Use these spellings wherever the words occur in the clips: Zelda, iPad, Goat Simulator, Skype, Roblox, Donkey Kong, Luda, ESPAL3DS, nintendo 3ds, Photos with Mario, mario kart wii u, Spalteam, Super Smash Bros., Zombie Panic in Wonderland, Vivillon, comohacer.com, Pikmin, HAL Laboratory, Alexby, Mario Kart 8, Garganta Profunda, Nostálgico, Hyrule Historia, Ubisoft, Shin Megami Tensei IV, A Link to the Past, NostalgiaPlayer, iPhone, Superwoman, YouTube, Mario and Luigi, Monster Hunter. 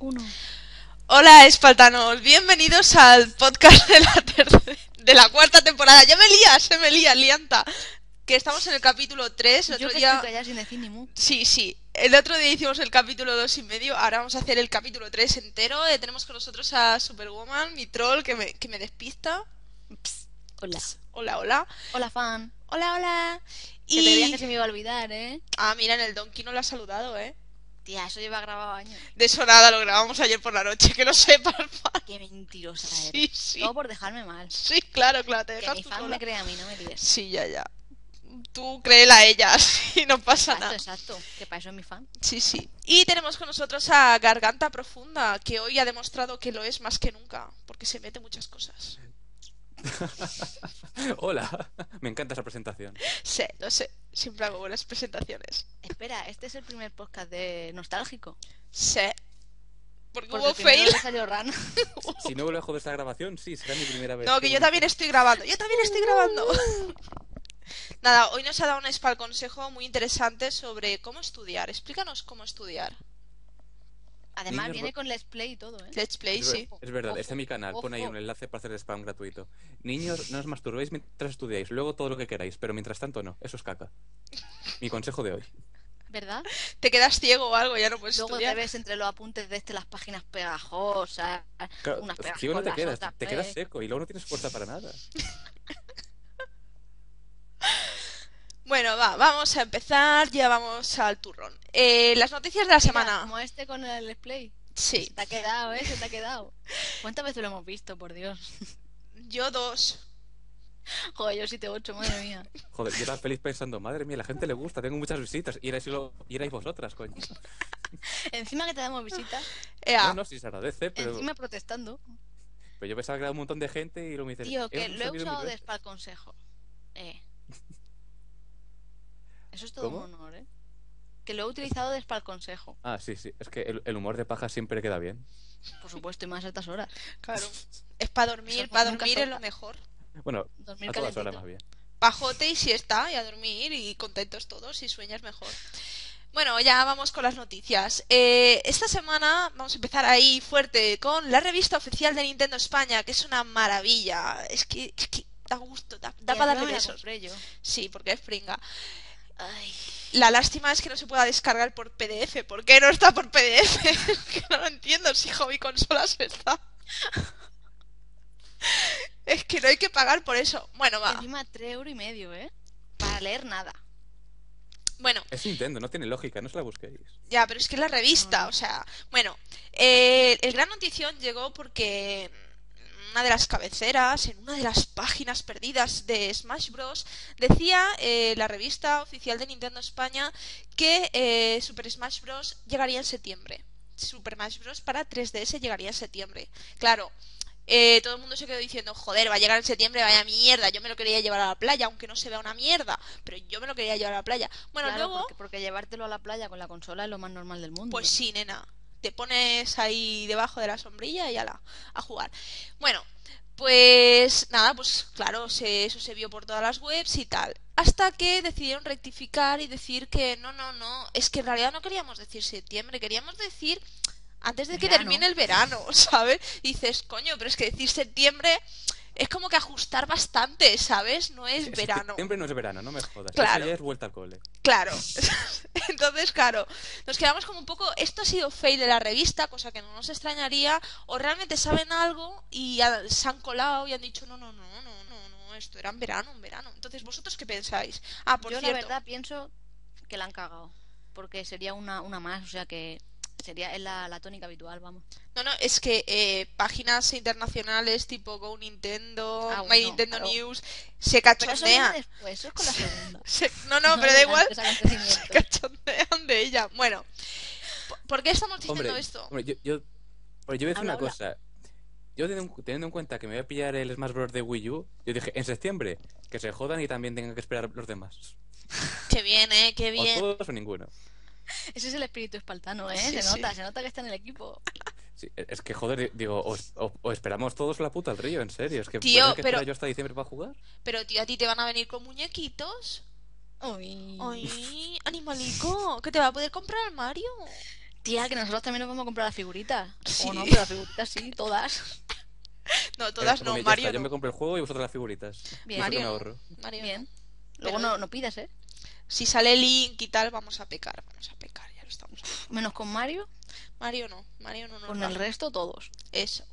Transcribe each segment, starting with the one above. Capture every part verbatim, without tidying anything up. uno. Hola, espaltanos, bienvenidos al podcast de la, tercera, de la cuarta temporada. Ya me lías, se me lías, lianta. Que estamos en el capítulo tres. El Yo otro que día... estoy sin decir ni mu. Sí, sí. El otro día hicimos el capítulo dos y medio, ahora vamos a hacer el capítulo tres entero. Eh, tenemos con nosotros a Superwoman, mi troll, que me, que me despista. Psst, hola. Psst, hola, hola. Hola, fan. Hola, hola. Y... que te diría que se me iba a olvidar, ¿eh? Ah, mira, en el Donkey no la ha saludado, ¿eh? Tía, eso lleva grabado años. De eso nada, lo grabamos ayer por la noche, que no sepas, fan. Qué mentirosa eres. Sí, sí. Todo por dejarme mal. Sí, claro, claro, te dejas tú. Que mi fan sola me cree a mí, no me tires. Sí, ya, ya. Tú créela a ella, si no pasa exacto, nada. Exacto, exacto, que para eso es mi fan. Sí, sí. Y tenemos con nosotros a Garganta Profunda, que hoy ha demostrado que lo es más que nunca, porque se mete muchas cosas. Hola, me encanta esa presentación. Sí, no sé, siempre hago buenas presentaciones. Espera, este es el primer podcast de Nostálgico. Sí. Porque hubo fail. Salió rano. Si no vuelvo a joder esta grabación, sí, será mi primera vez. No, que yo también estoy grabando, yo también estoy grabando. Nada, hoy nos ha dado un Spal consejo muy interesante sobre cómo estudiar. Explícanos cómo estudiar. Además Niños viene con Let's Play y todo, ¿eh? Let's Play, es sí. Es verdad, ojo, este es mi canal, ojo. Pon ahí un enlace para hacer spam gratuito. Niños, no os masturbéis mientras estudiáis, luego todo lo que queráis, pero mientras tanto no, eso es caca. Mi consejo de hoy. ¿Verdad? Te quedas ciego o algo, ya no puedes luego estudiar. Luego te ves entre los apuntes de este las páginas pegajosas, claro, unas pegajosas. Ciego no te quedas, te quedas seco y luego no tienes fuerza para nada. Bueno, va, vamos a empezar, ya vamos al turrón. Eh, las noticias de la Mira, semana. Como este con el display. Sí. Se te ha quedado, ¿eh? Se te ha quedado. ¿Cuántas veces lo hemos visto, por Dios? Yo dos. Joder, yo siete, ocho, madre mía. Joder, yo estaba feliz pensando, madre mía, la gente le gusta, tengo muchas visitas. Y erais, lo... y erais vosotras, coño. Encima que te damos visitas. Ea. No, no, sí se agradece, pero... Encima protestando. Pero yo pensaba que era un montón de gente y lo me dices... Tío, que lo he usado de Spal consejo. Eh... Eso es todo ¿Cómo? Un honor, ¿eh? Que lo he utilizado desde el consejo. Ah, sí, sí. Es que el, el humor de paja siempre queda bien. Por supuesto, y más a estas horas. Claro. Es para dormir, para dormir es lo mejor. Bueno, dormir a todas horas más bien. Pajote y siesta, y a dormir, y contentos todos, y sueñas mejor. Bueno, ya vamos con las noticias. Eh, esta semana vamos a empezar ahí fuerte con la revista oficial de Nintendo España, que es una maravilla. Es que, es que da gusto, da, da para darle besos. Sí, porque es pringa. Ay. La lástima es que no se pueda descargar por P D F. ¿Por qué no está por P D F? Es que no lo entiendo, si Hobby Consolas está. Es que no hay que pagar por eso. Bueno, va. Encima tres euros y medio, ¿eh? Para leer nada. Bueno. Es Nintendo, no tiene lógica, no se la busquéis. Ya, pero es que es la revista, o sea... Bueno, eh, el gran notición llegó porque... una de las cabeceras, en una de las páginas perdidas de Smash Bros. Decía eh, la revista oficial de Nintendo España que eh, Super Smash Bros. Llegaría en septiembre. Super Smash Bros. Para tres D S llegaría en septiembre. Claro, eh, todo el mundo se quedó diciendo, joder, va a llegar en septiembre, vaya mierda, yo me lo quería llevar a la playa, aunque no se vea una mierda, pero yo me lo quería llevar a la playa. Bueno, claro, luego... Porque, porque llevártelo a la playa con la consola es lo más normal del mundo. Pues sí, nena. Te pones ahí debajo de la sombrilla y ala, a jugar. Bueno, pues nada, pues claro, se, eso se vio por todas las webs y tal. Hasta que decidieron rectificar y decir que no, no, no, es que en realidad no queríamos decir septiembre, queríamos decir antes de que verano. Termine el verano, ¿sabes? Y dices, coño, pero es que decir septiembre es como que ajustar bastante, ¿sabes? No es verano. Siempre no es verano, no me jodas. Claro. Es vuelta al cole. Claro. Entonces, claro, nos quedamos como un poco... Esto ha sido fail de la revista, cosa que no nos extrañaría. O realmente saben algo y se han colado y han dicho no, no, no, no, no, no, esto era en verano, en verano. Entonces, ¿vosotros qué pensáis? Ah, por cierto... Yo la verdad pienso que la han cagado. Porque sería una, una más, o sea que... Sería la, la tónica habitual, vamos. No, no, es que eh, páginas internacionales tipo Go Nintendo, ah, bueno, My Nintendo claro. News, se cachondean. Eso, después, eso es con la segunda. Se, no, no, no, pero da igual. Se cachondean de ella. Bueno, ¿por qué estamos diciendo hombre, esto? Hombre, yo, yo, yo voy a decir una habla. cosa. Yo teniendo en cuenta que me voy a pillar el Smash Bros. De Wii U, yo dije, en septiembre, que se jodan y también tengan que esperar los demás. Qué bien, eh, qué bien. O todos o ninguno. Ese es el espíritu espaltano, ¿eh? Sí, se nota, sí. se nota que está en el equipo. Sí, es que, joder, digo, o, o, o esperamos todos la puta al río, en serio. Es que tío, que pero... yo hasta diciembre para jugar. Pero, tío, ¿a ti te van a venir con muñequitos? Uy. Uy, animalico, que te va a poder comprar Mario. Tía, que nosotros también nos vamos a comprar las figuritas. Sí. O no, pero las figuritas sí, todas. No, todas no, Mario no. Yo me compro el juego y vosotros las figuritas. Bien, Mario, me ahorro. Mario. Bien. Luego no, no pidas, ¿eh? Si sale Link y tal, vamos a pecar. Vamos a pecar, ya lo estamos haciendo. ¿Menos con Mario? Mario no, Mario no. Con el resto todos. Eso.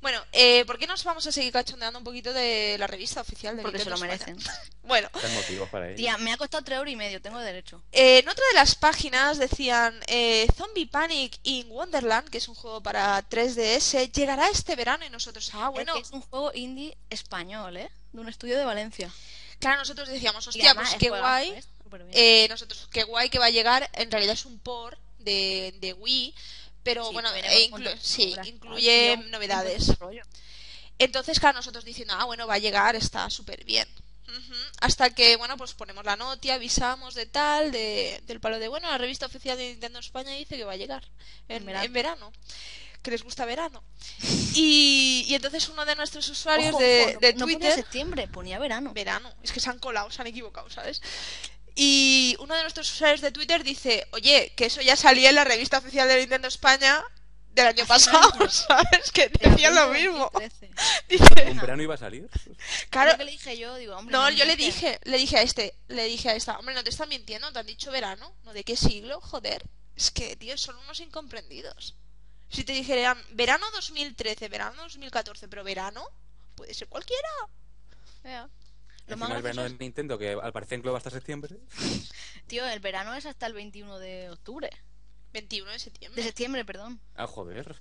Bueno, eh, ¿por qué nos vamos a seguir cachondeando un poquito de la revista oficial de Nintendo España? Porque se lo merecen. Bueno. Hay motivos para ello. Tía, me ha costado tres euros y medio, tengo derecho. Eh, en otra de las páginas decían eh, Zombie Panic in Wonderland, que es un juego para tres D S, llegará este verano y nosotros... Ah, bueno. Es, que es un juego indie español, ¿eh? De un estudio de Valencia. Claro, nosotros decíamos, hostia, pues qué guay. Eh, nosotros, qué guay que va a llegar. En realidad es un port de, de Wii... Pero sí, bueno, e inclu sí, incluye novedades. Entonces, claro, nosotros diciendo, ah, bueno, va a llegar, está súper bien. Uh-huh. Hasta que, bueno, pues ponemos la noticia, avisamos de tal, de, del palo de, bueno, la revista oficial de Nintendo España dice que va a llegar en, en, verano. en verano. Que les gusta verano. Y, y entonces uno de nuestros usuarios ojo, de, ojo, no, de Twitter... No ponía septiembre, ponía verano. Verano, es que se han colado, se han equivocado, ¿sabes? Y uno de nuestros usuarios de Twitter dice, oye, que eso ya salía en la revista oficial de Nintendo España del año pasado, ¿sabes? Que decía lo mismo. Dice, ¿en verano iba a salir? Claro. ¿Qué le dije yo? Digo, hombre, no, no, yo le dije, le dije a este, le dije a esta, hombre, no te están mintiendo, te han dicho verano, ¿no? ¿De qué siglo? Joder, es que, tío, son unos incomprendidos. Si te dijeran verano dos mil trece, verano dos mil catorce, pero verano puede ser cualquiera. Vea. El verano de Nintendo, que al parecer engloba hasta septiembre. Tío, el verano es hasta el veintiuno de octubre. veintiuno de septiembre. De septiembre, perdón. Ah, joder.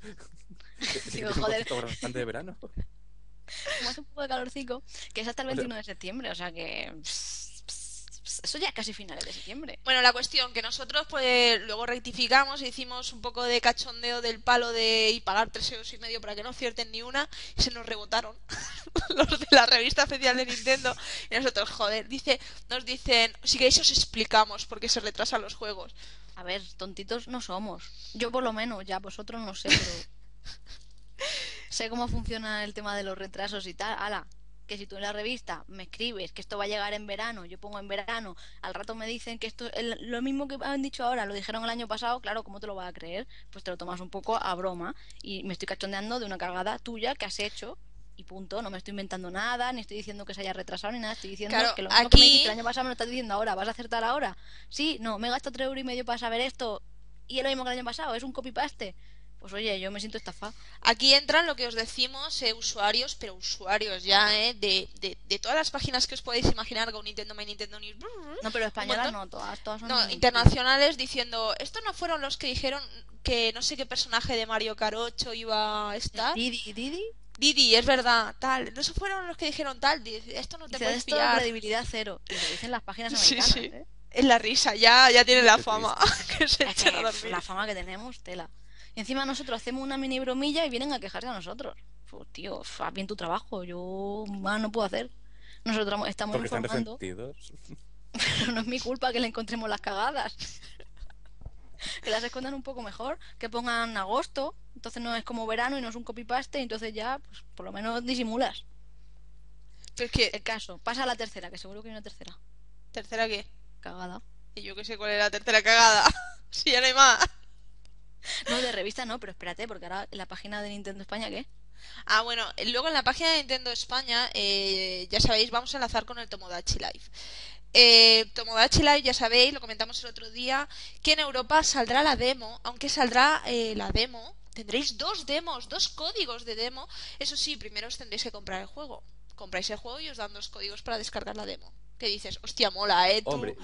Tío, que joder. Bastante de verano. Como hace un poco de calorcico, que es hasta el veintiuno de septiembre, o sea que... Eso ya casi finales de septiembre. Bueno, la cuestión que nosotros pues luego rectificamos y hicimos un poco de cachondeo del palo de y pagar tres euros y medio para que no acierten ni una y se nos rebotaron los de la revista oficial de Nintendo y nosotros, joder, dice, nos dicen, si queréis os explicamos por qué se retrasan los juegos. A ver, tontitos no somos. Yo por lo menos, ya vosotros no sé, pero sé cómo funciona el tema de los retrasos y tal, ala. Que si tú en la revista me escribes que esto va a llegar en verano, yo pongo en verano, al rato me dicen que esto es lo mismo que han dicho ahora, lo dijeron el año pasado, claro, ¿cómo te lo vas a creer? Pues te lo tomas un poco a broma y me estoy cachondeando de una cagada tuya que has hecho y punto, no me estoy inventando nada, ni estoy diciendo que se haya retrasado ni nada, estoy diciendo claro, que lo mismo aquí... que me dijiste el año pasado me lo estás diciendo ahora, ¿vas a acertar ahora? Sí, no, me gasto tres euros y medio para saber esto y es lo mismo que el año pasado, es un copy-paste. Pues oye, yo me siento estafada. Aquí entran lo que os decimos, eh, usuarios, pero usuarios ya, ¿eh? De, de, de todas las páginas que os podéis imaginar con Nintendo, My Nintendo News... No, pero españolas no, todas, todas son... No, internacionales diciendo, estos no fueron los que dijeron que no sé qué personaje de Mario Kart ocho iba a estar... Didi, Didi... Didi, es verdad, tal... No, esos fueron los que dijeron tal, esto no te dice, puedes pillar... Esto credibilidad cero, y lo dicen las páginas americanas, sí, sí. ¿Eh? Es la risa, ya, ya tiene la fama. Que se es que la, la fama que tenemos, tela... Y encima nosotros hacemos una mini bromilla y vienen a quejarse a nosotros. Pues tío, haz bien tu trabajo, yo más no puedo hacer. Nosotros estamos porque informando. Están pero no es mi culpa que le encontremos las cagadas. Que las escondan un poco mejor, que pongan agosto, entonces no es como verano y no es un copy-paste, entonces ya, pues por lo menos disimulas. Pero es que... El caso, pasa a la tercera, que seguro que hay una tercera. ¿Tercera qué? Cagada. Y yo que sé cuál es la tercera cagada. Si ya no hay más. No, de revista no, pero espérate, porque ahora en la página de Nintendo España, ¿qué? Ah, bueno, luego en la página de Nintendo España, eh, ya sabéis, vamos a enlazar con el Tomodachi Life. Eh, Tomodachi Life, ya sabéis, lo comentamos el otro día, que en Europa saldrá la demo, aunque saldrá eh, la demo, tendréis dos demos, dos códigos de demo, eso sí, primero os tendréis que comprar el juego. Compráis el juego y os dan dos códigos para descargar la demo. Que dices, hostia, mola, ¿eh? Tú... Hombre,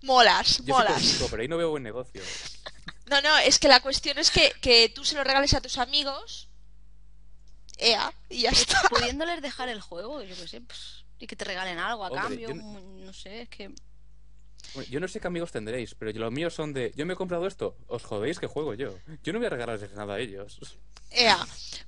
molas, yo molas. Sí consigo, pero ahí no veo buen negocio. No, no, es que la cuestión es que, que tú se lo regales a tus amigos. Ea, y ya está. Pudiéndoles dejar el juego, yo qué sé, pues, y que te regalen algo a Hombre, cambio, yo... no sé, es que... Bueno, yo no sé qué amigos tendréis, pero los míos son de... Yo me he comprado esto, os jodéis que juego yo. Yo no voy a regalarles nada a ellos. Ea,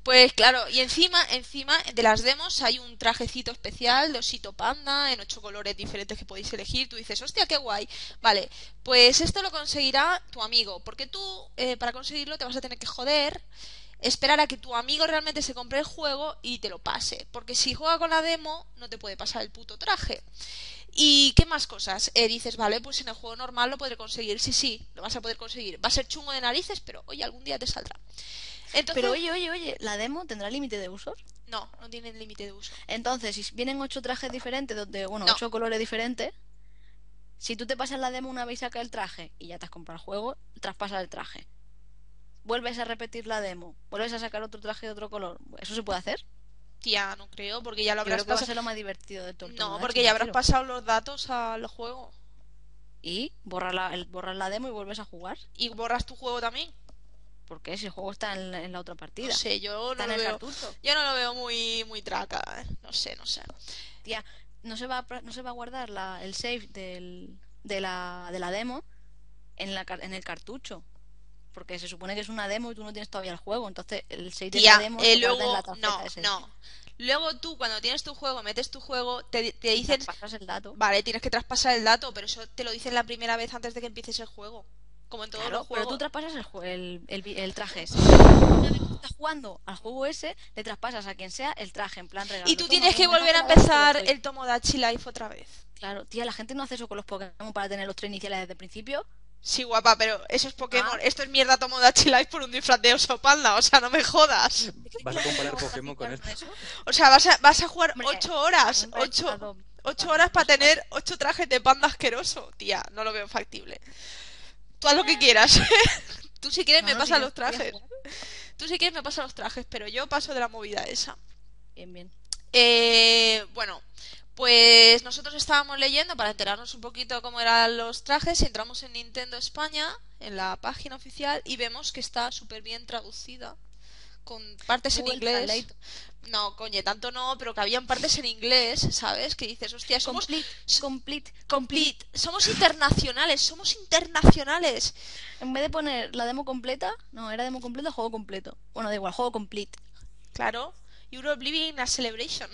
pues claro, y encima, encima de las demos hay un trajecito especial de osito panda en ocho colores diferentes que podéis elegir. Tú dices, hostia, qué guay. Vale, pues esto lo conseguirá tu amigo, porque tú eh, para conseguirlo te vas a tener que joder, esperar a que tu amigo realmente se compre el juego y te lo pase. Porque si juega con la demo, no te puede pasar el puto traje. ¿Y qué más cosas? Eh, dices, vale, pues en el juego normal lo podré conseguir. Sí, sí, lo vas a poder conseguir. Va a ser chungo de narices, pero oye, algún día te saldrá. Entonces... Pero oye, oye, oye, ¿la demo tendrá límite de usos? No, no tienen límite de uso. Entonces, si vienen ocho trajes diferentes, donde, bueno, no. ocho colores diferentes, si tú te pasas la demo una vez y sacas el traje y ya te has comprado el juego, traspasas el traje. Vuelves a repetir la demo, vuelves a sacar otro traje de otro color. ¿Eso se puede hacer? Tía, no creo, porque ya lo habrás pasado. Creo que va a ser lo más divertido de todo. No, porque ya habrás pasado los datos al juego. ¿Y? Borras la, el, borras la demo y vuelves a jugar. ¿Y borras tu juego también? ¿Por qué? Si el juego está en, en la otra partida. No sé, yo no lo veo. Yo no lo veo muy, muy traca, ¿eh? No sé, no sé. Tía, ¿no se va a, no se va a guardar la, el save del, de, la, de la demo en, la, en el cartucho? Porque se supone que es una demo y tú no tienes todavía el juego. Entonces el save de la demo eh, luego, en la tarjeta. No, ese. no Luego tú cuando tienes tu juego, metes tu juego, te, te dicen... Traspasas el dato. Vale, tienes que traspasar el dato, pero eso te lo dicen la primera vez antes de que empieces el juego. Como en todos claro, los juegos. Pero tú traspasas el, el, el, el traje ese. Estás jugando al juego ese, le traspasas a quien sea el traje en plan regalo. Y tú tienes que volver a empezar el Tomodachi Life otra vez. Claro, tía, la gente no hace eso con los Pokémon para tener los tres iniciales desde el principio. Sí, guapa, pero eso es Pokémon. Ah. Esto es mierda Tomodachi Life por un disfraz de oso panda. O sea, no me jodas. ¿Vas a comparar Pokémon con esto? O sea, vas a, vas a jugar ocho horas. ocho horas para tener ocho trajes de panda asqueroso. Tía, no lo veo factible. Tú haz lo que quieras. Tú si quieres no, me no, pasas si los trajes. Tú si quieres me pasas los trajes, pero yo paso de la movida esa. Bien, bien. Eh, bueno... Pues nosotros estábamos leyendo para enterarnos un poquito cómo eran los trajes. Entramos en Nintendo España, en la página oficial, y vemos que está súper bien traducida, con partes en inglés. No, coño, tanto no, pero que habían partes en inglés, ¿sabes? Que dices, hostia, somos... Complete, complete, complete. Somos internacionales, somos internacionales. En vez de poner la demo completa, no, era demo completa, juego completo. Bueno, da igual, juego complete. Claro, you're living a celebration.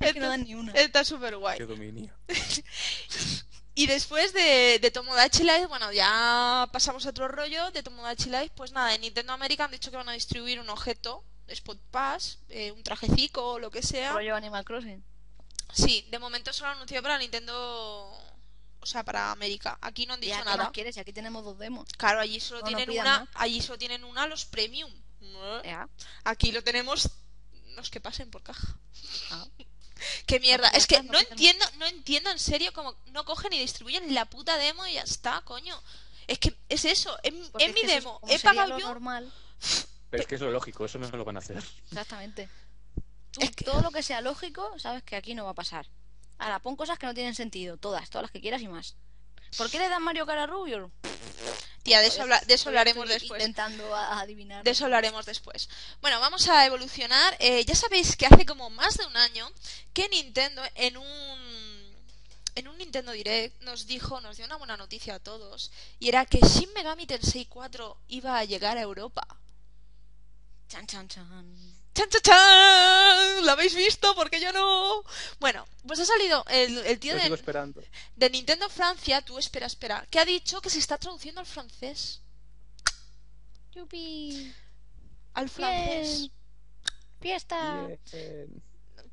Es que no dan ni una. Está súper guay. Y después de, de Tomodachi Life, bueno, ya pasamos a otro rollo de Tomodachi Life. Pues nada, en Nintendo América han dicho que van a distribuir un objeto, Spot Pass, eh, un trajecico o lo que sea. Rollo Animal Crossing. Sí, de momento solo han anunciado para Nintendo... O sea, para América. Aquí no han dicho nada. ¿Qué más quieres? Aquí tenemos dos demos. Claro, allí solo, no, tienen, no una, allí solo tienen una, los premium. Yeah. Aquí lo tenemos... Los que pasen por caja. Ah. Qué mierda. Es que no entiendo, no entiendo en serio cómo no cogen y distribuyen la puta demo y ya está, coño. Es que es eso, es, es mi es demo. He pagado yo. Normal. Pero es que es lo lógico, eso no lo van a hacer. Exactamente. Tú, es que... Todo lo que sea lógico, sabes que aquí no va a pasar. Ahora, pon cosas que no tienen sentido. Todas, todas las que quieras y más. ¿Por qué le dan Mario Kart a Rubius? Tía, de eso, habla de eso hablaremos después. Intentando adivinar. De eso hablaremos después. Bueno, vamos a evolucionar. Eh, ya sabéis que hace como más de un año que Nintendo en un en un Nintendo Direct nos dijo, nos dio una buena noticia a todos, y era que Shin Megami Tensei cuatro iba a llegar a Europa. Chan chan chan. Chan chan chan. ¿Lo habéis visto? Porque yo no. Bueno, pues ha salido el, el tío de, de Nintendo Francia, tú espera, espera, que ha dicho que se está traduciendo al francés. Yupi. Al francés. Bien. Fiesta. Bien.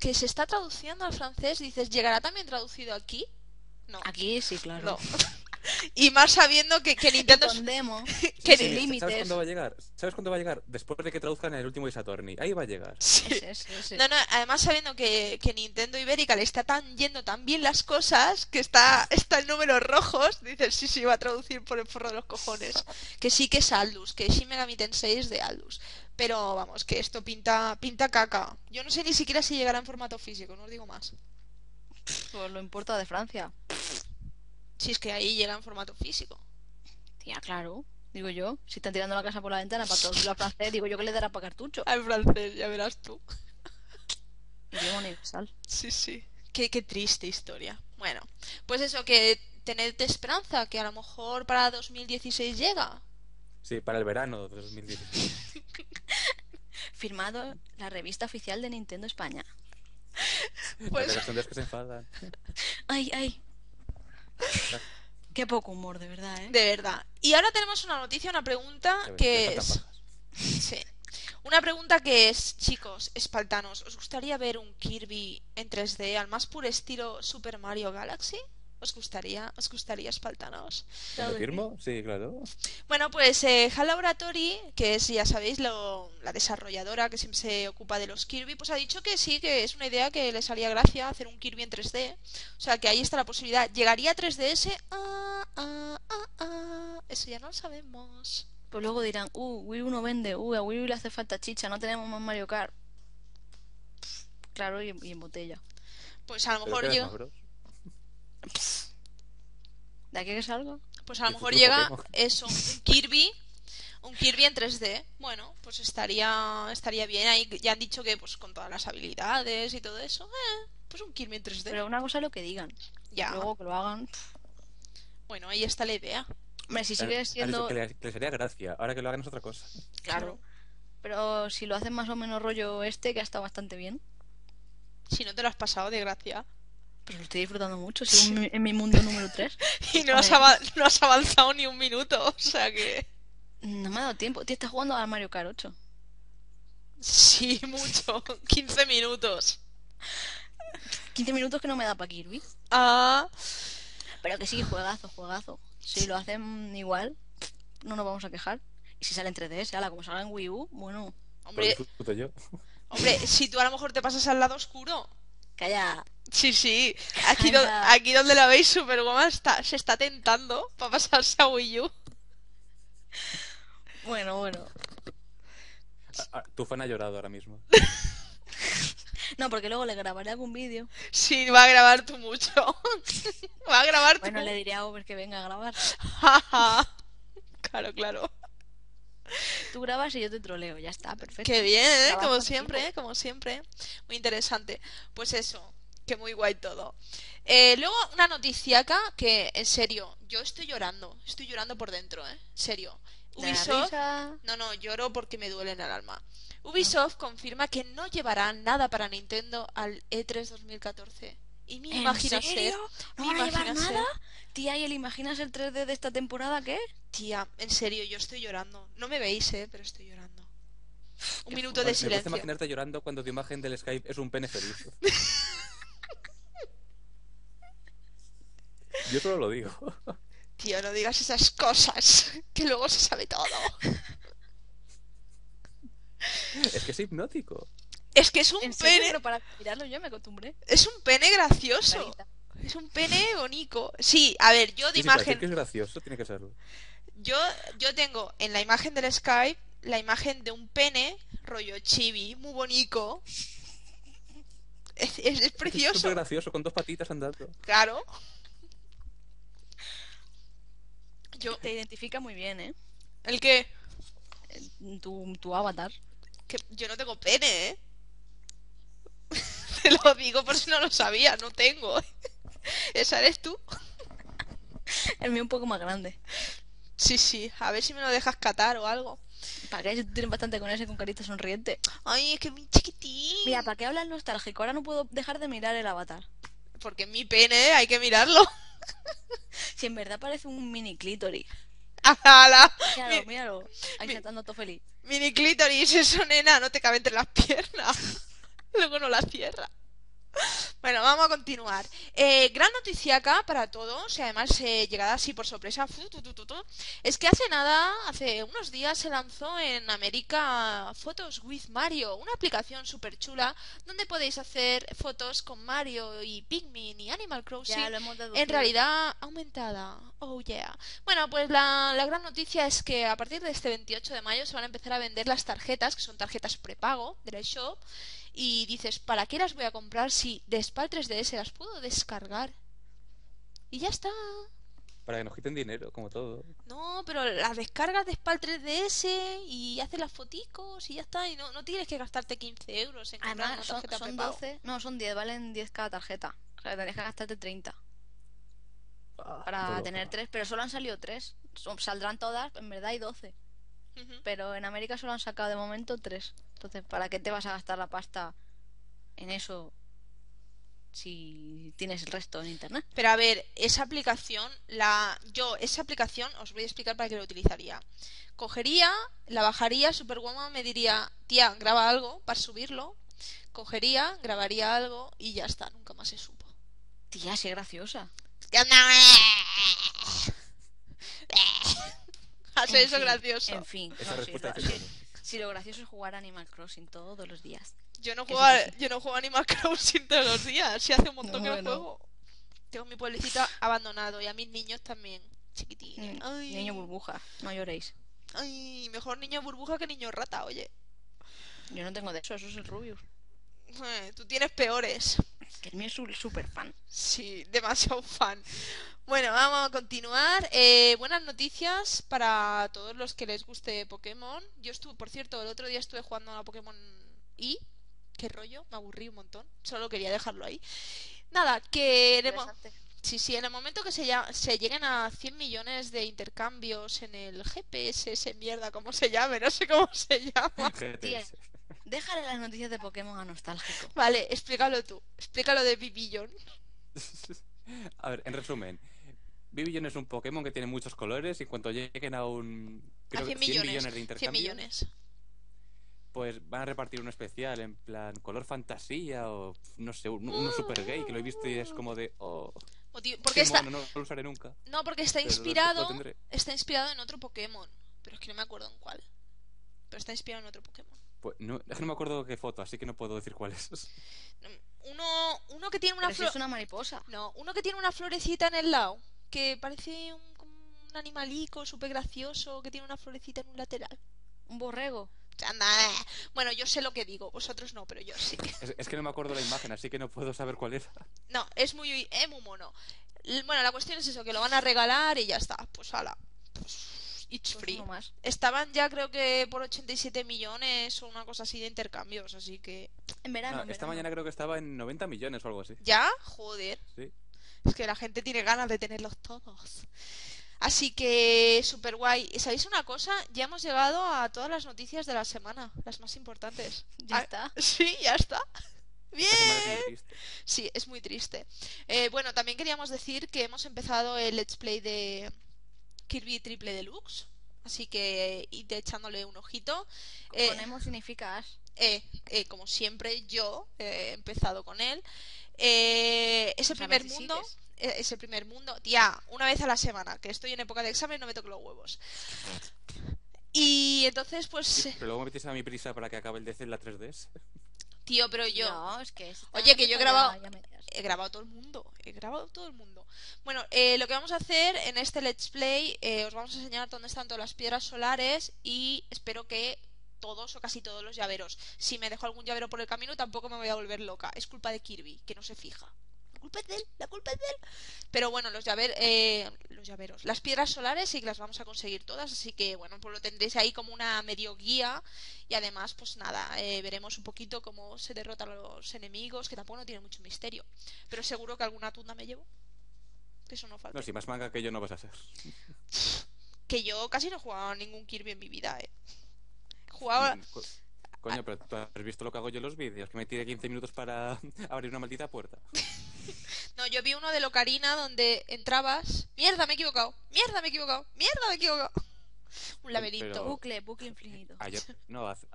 Que se está traduciendo al francés, dices, ¿llegará también traducido aquí? No. Aquí sí, claro. No. Y más sabiendo que, que Nintendo demo, que sí, límites. ¿Sabes cuándo va a llegar? ¿Sabes cuándo va a llegar? Después de que traduzcan el último Isatorni. Ahí va a llegar. Sí. Sí, sí, sí. No, no, además sabiendo que, que Nintendo Ibérica le está tan yendo tan bien las cosas, que está, está en números rojos, dices, sí, sí, va a traducir por el forro de los cojones. Que sí que es Aldus, que Shin Megami Tensei es de Aldus. Pero vamos, que esto pinta, pinta caca. Yo no sé ni siquiera si llegará en formato físico, no os digo más. Pues lo importa de Francia. Si es que ahí llega en formato físico. Tía, claro. Digo yo, si están tirando la casa por la ventana para traducirlo al francés, digo yo que le dará para cartucho. Al francés, ya verás tú. Idioma universal. Sí, sí. Qué, qué triste historia. Bueno, pues eso, que tened esperanza, que a lo mejor para dos mil dieciséis llega. Sí, para el verano de dos mil dieciséis. Firmado la revista oficial de Nintendo España. Pues... Los que se enfadan. Ay, ay. Qué poco humor, de verdad, ¿eh? De verdad. Y ahora tenemos una noticia, una pregunta que es... Sí. Una pregunta que es, chicos, espaltanos, ¿os gustaría ver un Kirby en tres D al más puro estilo Super Mario Galaxy? ¿Os gustaría? ¿Os gustaría, espaltanos? ¿Lo firmo? Sí, claro. Bueno, pues eh, HAL Laboratory, que es, ya sabéis, lo, la desarrolladora que siempre se ocupa de los Kirby, pues ha dicho que sí, que es una idea que les haría gracia hacer un Kirby en tres D. O sea, que ahí está la posibilidad. ¿Llegaría a tres D S? Ah, ah, ah, ah. Eso ya no lo sabemos. Pues luego dirán, uh, Wii U no vende, uh, a Wii U le hace falta chicha, no tenemos más Mario Kart. Pff, claro, y en, y en botella. Pues a lo mejor yo... ¿De aquí que salga? Pues a lo mejor llega Pokémon. Eso, un Kirby, un Kirby en tres D. Bueno, pues estaría estaría bien. Ahí ya han dicho que pues con todas las habilidades y todo eso, eh, pues un Kirby en tres D. Pero una cosa es lo que digan. Ya. Luego que lo hagan. Pff. Bueno, ahí está la idea. Hombre, si sigue siendo... Que les, que les haría gracia. Ahora que lo hagan es otra cosa. Claro. Pero si lo hacen más o menos rollo este, que ha estado bastante bien. Si no te lo has pasado de gracia. Pero lo estoy disfrutando mucho, sigo sí. en mi mundo número tres. Y no has, no has avanzado ni un minuto, o sea que... No me ha dado tiempo. Tío, estás jugando a Mario Kart ocho. Sí, mucho. quince minutos. quince minutos que no me da para Kirby. Ah. Pero que sí, juegazo, juegazo. Si lo hacen igual, no nos vamos a quejar. Y si sale en tres D S, ala, como salga en Wii U, bueno... Hombre, yo. Hombre, si tú a lo mejor te pasas al lado oscuro... Calla. Sí, sí. Aquí, do aquí donde la veis, Superwoman está se está tentando para pasarse a Wii U. Bueno, bueno. Ah, tu fan ha llorado ahora mismo. No, porque luego le grabaré algún vídeo. Sí, va a grabar tú mucho. Va a grabar tú. Bueno, le diré a Over que venga a grabar. Claro, claro. Tú grabas y yo te troleo, ya está, perfecto. Qué bien, ¿eh? Como siempre, ¿eh? Como siempre. Muy interesante. Pues eso, que muy guay todo. Eh, luego, una noticiaca que, en serio, yo estoy llorando. Estoy llorando por dentro, ¿eh? En serio. Ubisoft... No, no, lloro porque me duele en el alma. Ubisoft no. confirma que no llevará nada para Nintendo al E tres dos mil catorce. Y me imagina ser... ¿No van a llevar nada? Tía, ¿y el imaginas el tres D de esta temporada qué? Tía, en serio, yo estoy llorando. No me veis, eh, pero estoy llorando. Un minuto de silencio. Me gusta imaginarte llorando cuando tu imagen del Skype es un pene feliz. Yo solo lo digo. Tío, no digas esas cosas, que luego se sabe todo. Es que es hipnótico. Es que es un pene... Serio, pero para mirarlo yo me acostumbré. Es un pene gracioso. Clarita. Es un pene bonito. Sí, a ver, yo de sí, sí, imagen... Que es gracioso, tiene que serlo. Yo, yo tengo en la imagen del Skype la imagen de un pene, rollo chibi, muy bonito. Es, es, es precioso. Es súper gracioso, con dos patitas andando. Claro. Yo... Te identifica muy bien, ¿eh? ¿El qué? Tu, tu avatar. Que yo no tengo pene, ¿eh? Te lo digo por si no lo sabía, no tengo. Esa eres tú. El mío un poco más grande. Sí, sí, a ver si me lo dejas catar o algo. ¿Para qué? Tienen bastante con ese, con carita sonriente. Ay, es que es muy chiquitín. Mira, ¿para qué hablas nostálgico? Ahora no puedo dejar de mirar el avatar. Porque es mi pene, hay que mirarlo. Si en verdad parece un mini clítoris. ¡Ala! Míralo, mi... míralo. Ahí mi... saltando todo feliz. Mini clítoris, eso, nena, no te cabe entre las piernas. Luego no la cierra. Bueno, vamos a continuar. Eh, gran noticia acá para todos. Y además eh, llegada así por sorpresa. Es que hace nada, hace unos días, se lanzó en América Photos with Mario, una aplicación súper chula donde podéis hacer fotos con Mario y Pikmin y Animal Crossing en realidad aumentada. Oh yeah. Bueno, pues la, la gran noticia es que a partir de este veintiocho de mayo se van a empezar a vender las tarjetas, que son tarjetas prepago de la eShop. Y dices, ¿para qué las voy a comprar si de Spal tres D S las puedo descargar? Y ya está. Para que nos quiten dinero, como todo. No, pero las descargas de Spal tres D S y haces las foticos y ya está. Y no, no tienes que gastarte quince euros en comprar una tarjeta son, son doce, no, son diez, valen diez cada tarjeta. O sea, tenés que gastarte treinta. Ah, para tener tres, pero solo han salido tres. Son, saldrán todas, en verdad hay doce. Uh-huh. Pero en América solo han sacado de momento tres. Entonces, ¿para qué te vas a gastar la pasta en eso? si tienes el resto en internet. Pero a ver, esa aplicación, la yo esa aplicación os voy a explicar para qué la utilizaría. Cogería, la bajaría, Superwoman me diría, tía, graba algo para subirlo. Cogería, grabaría algo y ya está, nunca más se supo. Tía, sí, graciosa. Hacer en eso fin, gracioso. En fin, esa no, sí, lo, sí, sí, lo gracioso es jugar Animal Crossing todos los días. Yo no juego, a, yo no juego Animal Crossing todos los días. Sí, hace un montón no, que no juego. Tengo mi pueblecita abandonado y a mis niños también, chiquitines. Mm, niño burbuja, no lloréis. Ay, mejor niño burbuja que niño rata, oye. Yo no tengo de eso, eso es el Rubius. Eh, tú tienes peores. Que el mío es un super fan. Sí, demasiado fan. Bueno, vamos a continuar. Eh, buenas noticias para todos los que les guste Pokémon. Yo estuve, por cierto, el otro día estuve jugando a Pokémon Y. Qué rollo, me aburrí un montón. Solo quería dejarlo ahí. Nada, que... Interesante. Sí, sí, en el momento que se, ya, se lleguen a cien millones de intercambios en el G P S, ese mierda, ¿cómo se llame? No sé cómo se llama. G P S. Déjale las noticias de Pokémon a Nostálgico. Vale, explícalo tú. Explícalo de Vivillon. A ver, en resumen, Vivillon es un Pokémon que tiene muchos colores y en cuanto lleguen a un... Creo a cien millones de intercambios, cien millones. Pues van a repartir un especial en plan color fantasía o no sé, un, uno super gay que lo he visto y es como de... Oh, porque está... mono, no lo usaré nunca. No, porque está inspirado lo, lo está inspirado en otro Pokémon. Pero es que no me acuerdo en cuál. Pero está inspirado en otro Pokémon. Pues no, es que no me acuerdo qué foto, así que no puedo decir cuál es. Uno, uno que tiene una flor... es una mariposa. No, uno que tiene una florecita en el lado. Que parece un, un animalico súper gracioso que tiene una florecita en un lateral. Un borrego. Bueno, yo sé lo que digo, vosotros no, pero yo sí. Es, es que no me acuerdo la imagen, así que no puedo saber cuál es. No, es muy, es muy mono. Bueno, la cuestión es eso, que lo van a regalar y ya está. Pues ala, pues, it's free. Pues más. Estaban ya creo que por ochenta y siete millones o una cosa así de intercambios, así que... En verano, no, en esta verano. Mañana creo que estaba en noventa millones o algo así. ¿Ya? Joder. Sí. Es que la gente tiene ganas de tenerlos todos. Así que, super guay. ¿Sabéis una cosa? Ya hemos llegado a todas las noticias de la semana, las más importantes. ¿Ya ah, está? Sí, ya está. ¡Bien! Es sí, es muy triste. Eh, bueno, también queríamos decir que hemos empezado el Let's Play de Kirby Triple Deluxe. Así que, id echándole un ojito. Eh, con emo significa Ash. Eh, eh, como siempre, yo he empezado con él. Eh, ese primer mundo... Sigues. Es el primer mundo, tía, una vez a la semana, que estoy en época de examen y no me toco los huevos. Y entonces, pues... Sí, pero luego me metes a mi prisa para que acabe el D C en la tres D S. Tío, pero yo... No, es que es Oye, que yo he grabado... He grabado todo el mundo, he grabado todo el mundo. Bueno, eh, lo que vamos a hacer en este Let's Play, eh, os vamos a enseñar dónde están todas las piedras solares y espero que... todos o casi todos los llaveros. Si me dejo algún llavero por el camino, tampoco me voy a volver loca. Es culpa de Kirby, que no se fija. La culpa es de él, la culpa es de él. Pero bueno, los, llaver, eh, los llaveros, las piedras solares sí que las vamos a conseguir todas, así que bueno, pues lo tendréis ahí como una medio guía y además pues nada, eh, veremos un poquito cómo se derrotan los enemigos, que tampoco no tiene mucho misterio, pero seguro que alguna tunda me llevo, que eso no falta. No, si más manga que yo no vas a hacer. Que yo casi no he jugado a ningún Kirby en mi vida, eh. Jugaba... Co coño, pero tú has visto lo que hago yo en los vídeos, que me tire quince minutos para abrir una maldita puerta. No, yo vi uno de Ocarina donde entrabas... ¡Mierda, me he equivocado! ¡Mierda, me he equivocado! ¡Mierda, me he equivocado! Un laberinto. Pero... Bucle, bucle infinito. Ayer, no, hace,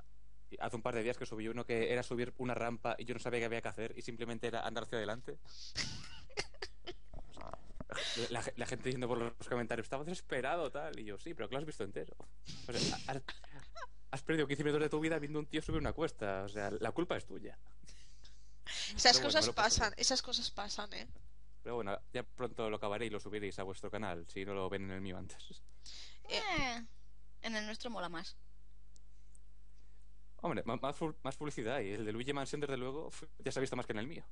hace un par de días que subí uno que era subir una rampa y yo no sabía qué había que hacer y simplemente era andar hacia adelante. La, la gente diciendo por los comentarios, estaba desesperado, tal. Y yo, sí, pero que lo has visto entero. O sea, has, has perdido quince minutos de tu vida viendo un tío subir una cuesta. O sea, la culpa es tuya. Esas cosas bueno, pasan, esas cosas pasan, eh. Pero bueno, ya pronto lo acabaré y lo subiréis a vuestro canal, si no lo ven en el mío antes. Eh, en el nuestro mola más. Hombre, más, más publicidad. Y el de Luigi Mansion, desde luego, ya se ha visto más que en el mío.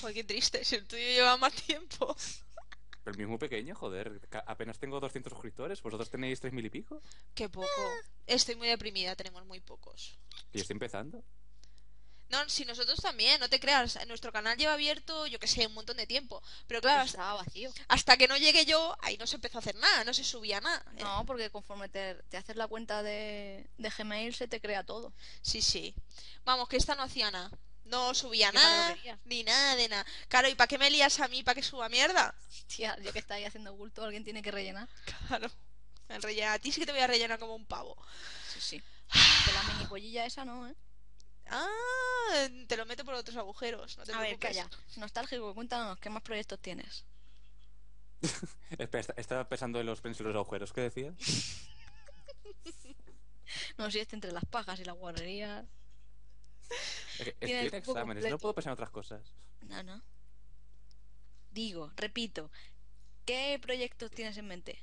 Joder, qué triste, si el tuyo lleva más tiempo. Pero el mío es muy pequeño, joder. Apenas tengo doscientos suscriptores, vosotros tenéis tres mil y pico. Qué poco. Estoy muy deprimida, tenemos muy pocos. Y estoy empezando. No, si nosotros también, no te creas. Nuestro canal lleva abierto, yo que sé, un montón de tiempo. Pero claro, pues hasta, vacío. hasta que no llegue yo, ahí no se empezó a hacer nada, no se subía nada. No, porque conforme te, te haces la cuenta de, de Gmail se te crea todo. Sí, sí. Vamos, que esta no hacía nada. No subía nada, palomería. Ni nada de nada. Claro, ¿y para qué me lías a mí para que suba mierda? Tía, yo que está ahí haciendo bulto, alguien tiene que rellenar. Claro, el rellenar. A ti sí que te voy a rellenar como un pavo. Sí, sí. Pero la mini pollilla esa no, ¿eh? Ah, te lo meto por otros agujeros. No te a preocupes. Ver, calla. Nostálgico, cuéntanos, ¿qué más proyectos tienes? Espera, estaba pensando en los pensuros agujeros, ¿qué decías? No, si este entre las pajas y las guarrerías. Estoy en exámenes, no puedo pensar en otras cosas. No, no. Digo, repito, ¿qué proyectos tienes en mente?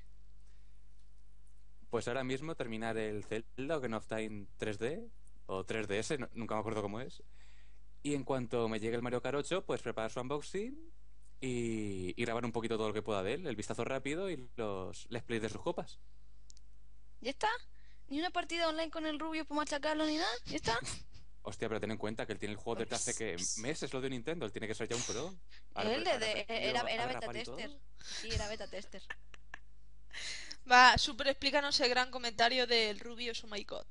Pues ahora mismo terminar el Zelda Ocarina of Time tres D o tres D S, no, nunca me acuerdo cómo es. Y en cuanto me llegue el Mario Kart ocho, pues preparar su unboxing y, y grabar un poquito todo lo que pueda de él, el vistazo rápido y los let's plays de sus copas. ¿Ya está? ¿Ni una partida online con el Rubius para machacarlo ni nada? ¿Ya está? Hostia, pero ten en cuenta que él tiene el juego desde hace que meses lo de Nintendo, él tiene que ser ya un pro. Ahora, él ahora, de, era, era beta tester. Sí, era beta tester. Va, super explícanos el gran comentario del Rubius, oh my god.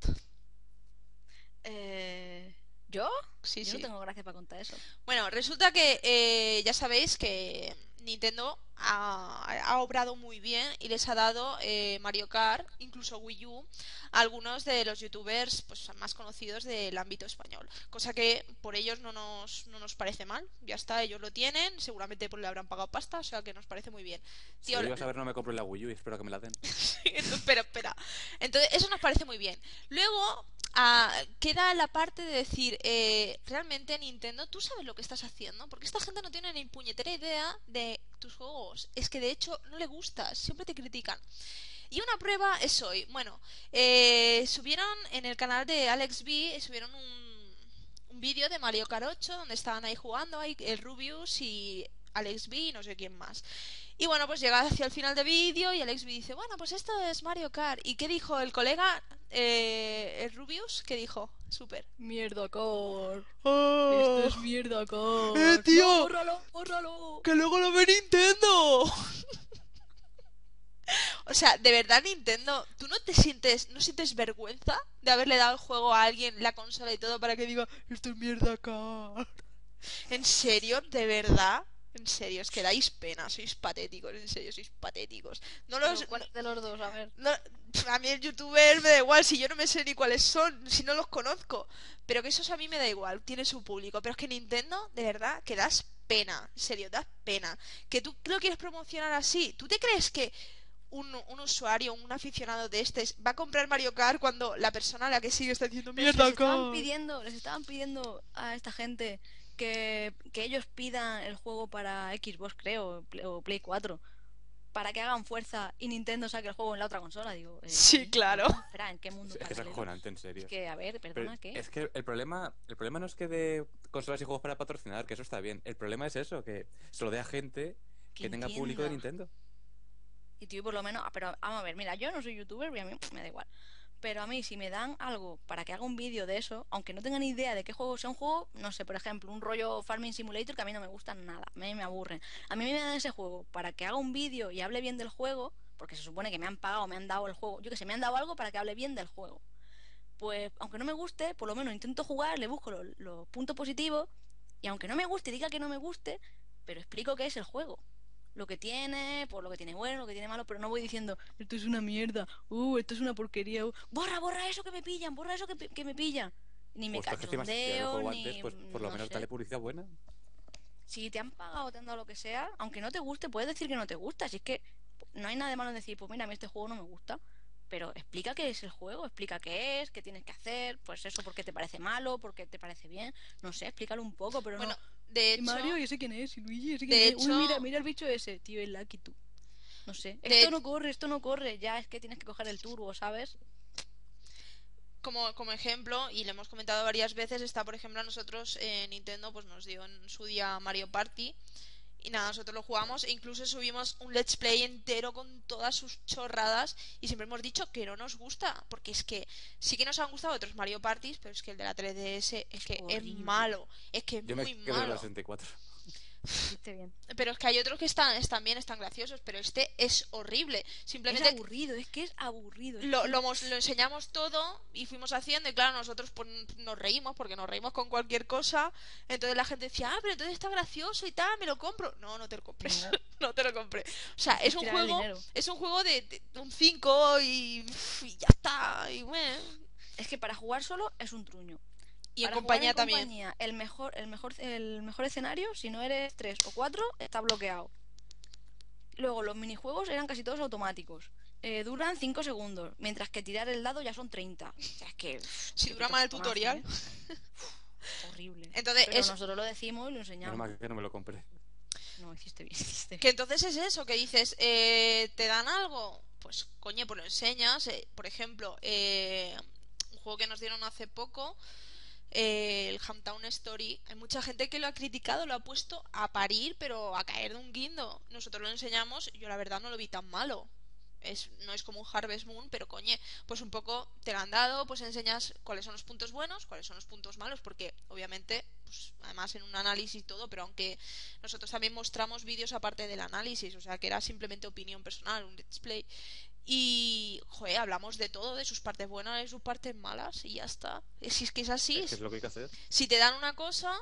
Eh... ¿Yo? Sí, Yo sí. no tengo gracia para contar eso. Bueno, resulta que eh, ya sabéis que Nintendo ha, ha obrado muy bien y les ha dado eh, Mario Kart, incluso Wii U, a algunos de los youtubers pues, más conocidos del ámbito español. Cosa que por ellos no nos, no nos parece mal. Ya está, ellos lo tienen, seguramente pues, le habrán pagado pasta, o sea que nos parece muy bien. Tío, si lo ibas a ver, no me compro la Wii U y espero que me la den. Sí, no, espera, espera. Entonces, eso nos parece muy bien. Luego... Ah, queda la parte de decir eh, realmente Nintendo, ¿tú sabes lo que estás haciendo? Porque esta gente no tiene ni puñetera idea de tus juegos. Es que de hecho no le gustas, siempre te critican. Y una prueba es hoy. Bueno, eh, subieron en el canal de Alexby, subieron un, un vídeo de Mario Kart ocho donde estaban ahí jugando, ahí el Rubius y Alexby y no sé quién más. Y bueno, pues llega hacia el final del vídeo y Alexby dice, bueno, pues esto es Mario Kart. ¿Y qué dijo el colega, eh, el Rubius? ¿Qué dijo? Súper. Mierda Kart. Oh. Esto es mierda Kart. Eh, tío. No, bórralo, bórralo. Que luego lo ve Nintendo. O sea, de verdad, Nintendo, ¿tú no te sientes, no sientes vergüenza de haberle dado el juego a alguien, la consola y todo, para que diga, esto es mierda Kart? ¿En serio? ¿De verdad? En serio, es que dais pena, sois patéticos, en serio, sois patéticos. No los... ¿Cuál de los dos? A ver. No, a mí el youtuber me da igual, si yo no me sé ni cuáles son, si no los conozco. Pero que esos a mí me da igual, tiene su público. Pero es que Nintendo, de verdad, que das pena, en serio, das pena. Que tú lo quieres promocionar así. ¿Tú te crees que un, un usuario, un aficionado de este, va a comprar Mario Kart cuando la persona a la que sigue está diciendo mierda, les estaban pidiendo, les estaban pidiendo a esta gente... Que, que ellos pidan el juego para Xbox, creo, o Play cuatro, para que hagan fuerza y Nintendo saque el juego en la otra consola, digo. Eh, sí, claro. ¿No? Espera, ¿en qué mundo? Es acojonante, en serio. Es que, a ver, perdona, ¿qué? Es que el problema, el problema no es que de consolas y juegos para patrocinar, que eso está bien. El problema es eso, que se lo dé a gente que, que tenga público de Nintendo. Y tío, por lo menos, pero vamos a ver, mira, yo no soy youtuber y a mí me da igual. Pero a mí, si me dan algo para que haga un vídeo de eso, aunque no tenga ni idea de qué juego sea un juego, no sé, por ejemplo, un rollo Farming Simulator que a mí no me gusta nada, a mí me aburren. A mí me dan ese juego para que haga un vídeo y hable bien del juego, porque se supone que me han pagado, me han dado el juego, yo que sé, me han dado algo para que hable bien del juego. Pues, aunque no me guste, por lo menos intento jugar, le busco los, los puntos positivos, y aunque no me guste, diga que no me guste, pero explico qué es el juego. Lo que tiene, por lo que tiene bueno, lo que tiene malo, pero no voy diciendo, esto es una mierda, uh, esto es una porquería, uh, borra, borra eso que me pillan, borra eso que, que me pillan. Ni me cachondeo, ni... Antes, pues, por lo no menos dale publicidad buena. Si te han pagado, te han dado lo que sea, aunque no te guste, puedes decir que no te gusta, si es que no hay nada de malo en decir, pues mira, a mí este juego no me gusta, pero explica qué es el juego, explica qué es, qué tienes que hacer, pues eso, por qué te parece malo, por qué te parece bien, no sé, explícalo un poco, pero bueno, no... De hecho, y Mario, yo sé quién es, y Luigi, yo sé quién es. Hecho, uy, mira, mira el bicho ese, tío, el Lucky tú. No sé. Esto no corre, esto no corre, ya es que tienes que coger el turbo, ¿sabes? Como, como ejemplo, y lo hemos comentado varias veces, está, por ejemplo, a nosotros, eh, Nintendo, pues nos dio en su día Mario Party. Y nada, nosotros lo jugamos e incluso subimos un let's play entero con todas sus chorradas y siempre hemos dicho que no nos gusta, porque es que sí que nos han gustado otros Mario Parties, pero es que el de la tres D S es que horrible. Es malo, es que es yo muy me quedo malo. En la sesenta y cuatro. Viste bien. Pero es que hay otros que están, están bien, están graciosos, pero este es horrible. Simplemente es aburrido, es que es aburrido. Es lo, lo, lo enseñamos todo y fuimos haciendo, y claro, nosotros pues, nos reímos, porque nos reímos con cualquier cosa. Entonces la gente decía, ah, pero entonces está gracioso y tal, me lo compro. No, no te lo compres, no, no te lo compres. O sea, es un juego, es un juego de, de un cinco y, y ya está. Y bueno. Es que para jugar solo es un truño. Y en compañía en también. Compañía, el mejor, el mejor, el mejor escenario, si no eres tres o cuatro, está bloqueado. Luego, los minijuegos eran casi todos automáticos. Eh, duran cinco segundos, mientras que tirar el dado ya son treinta. O sea, es que... Si dura más el tutorial. ¿Eh? Horrible. Entonces, pero es... nosotros lo decimos y lo enseñamos. Menos mal que no me lo compré. No, hiciste bien, hiciste bien. Que entonces es eso, que dices, eh, ¿te dan algo? Pues, coño, pues lo enseñas. Eh, por ejemplo, eh, un juego que nos dieron hace poco... Eh, el Hometown Story, hay mucha gente que lo ha criticado, lo ha puesto a parir, pero a caer de un guindo. Nosotros lo enseñamos, yo la verdad no lo vi tan malo. Es, no es como un Harvest Moon, pero coñe, pues un poco te lo han dado, pues enseñas cuáles son los puntos buenos, cuáles son los puntos malos, porque obviamente, pues, además en un análisis y todo, pero aunque nosotros también mostramos vídeos aparte del análisis, o sea que era simplemente opinión personal, un let's play. Y, joder, hablamos de todo, de sus partes buenas, de sus partes malas, y ya está. Si es que es así. Es, que es lo que hay que hacer. Si te dan una cosa,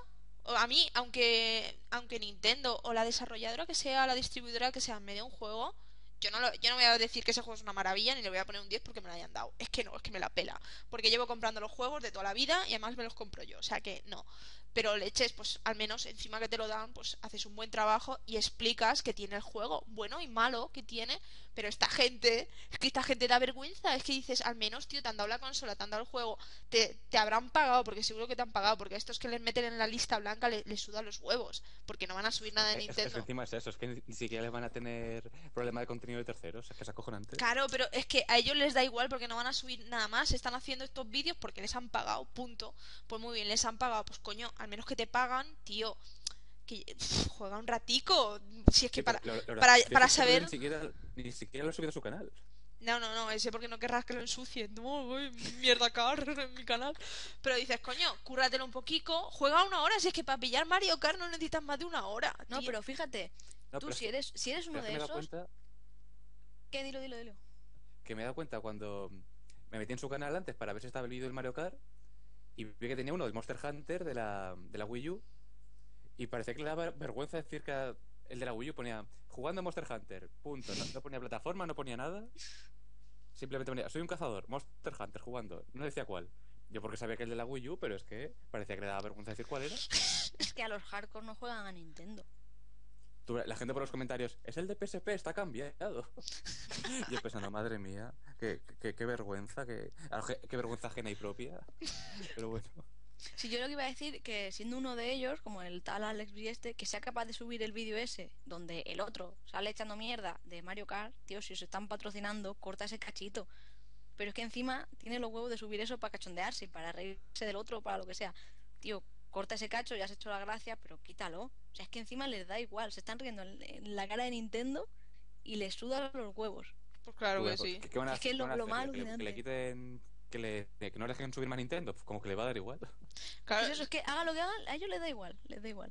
a mí, aunque aunque Nintendo o la desarrolladora que sea, la distribuidora que sea, me dé un juego, yo no, lo, yo no voy a decir que ese juego es una maravilla ni le voy a poner un diez porque me lo hayan dado. Es que no, es que me la pela. Porque llevo comprando los juegos de toda la vida y además me los compro yo, o sea que no. Pero leches, pues al menos encima que te lo dan, pues haces un buen trabajo y explicas que tiene el juego, bueno y malo que tiene, pero esta gente, es que esta gente da vergüenza, es que dices, al menos, tío, te han dado la consola, te han dado el juego, te, te habrán pagado, porque seguro que te han pagado, porque a estos que les meten en la lista blanca le, les sudan los huevos, porque no van a subir nada de Nintendo. Es, es, encima es eso, es que ni, ni siquiera les van a tener problema de contenido de terceros, es que es acojonante. Claro, pero es que a ellos les da igual porque no van a subir nada más, están haciendo estos vídeos porque les han pagado, punto. Pues muy bien, les han pagado, pues coño, al menos que te pagan, tío, que pff, juega un ratico, si es que para, lo, lo, para, para saber... Ni siquiera, ni siquiera lo he subido a su canal. No, no, no, ese porque no querrás que lo ensucien, no, uy, mierda car en mi canal. Pero dices, coño, cúrratelo un poquito, juega una hora, si es que para pillar Mario Kart no necesitas más de una hora. Tío. No, pero fíjate, no, tú pero si, eres, si eres uno de esos... Cuenta... ¿Qué? Dilo, dilo, dilo. Que me he dado cuenta cuando me metí en su canal antes para ver si estaba habilitado el Mario Kart. Y vi que tenía uno del Monster Hunter de la, de la Wii U. Y parecía que le daba vergüenza decir que el de la Wii U ponía jugando Monster Hunter, punto. No, no ponía plataforma, no ponía nada. Simplemente ponía, soy un cazador, Monster Hunter jugando. No decía cuál. Yo porque sabía que el de la Wii U, pero es que parecía que le daba vergüenza decir cuál era. Es que a los hardcore no juegan a Nintendo. Tú, la gente por los comentarios, es el de P S P, está cambiado. Yo pensando, madre mía, qué, qué, qué vergüenza, qué, qué vergüenza ajena y propia. Pero bueno. Sí, yo lo que iba a decir, que siendo uno de ellos, como el tal Alexby este, que sea capaz de subir el vídeo ese, donde el otro sale echando mierda de Mario Kart, tío, si os están patrocinando, corta ese cachito. Pero es que encima tiene los huevos de subir eso para cachondearse, para reírse del otro, para lo que sea. Tío, corta ese cacho, ya has hecho la gracia, pero quítalo. O sea, es que encima les da igual, se están riendo en la cara de Nintendo y les sudan los huevos. Pues claro que sí. Es que es lo, lo malo que, que le quiten, que, le, que no le dejen subir más Nintendo, pues como que le va a dar igual. Claro. Pues eso, es que haga lo que haga, a ellos les da igual, les da igual.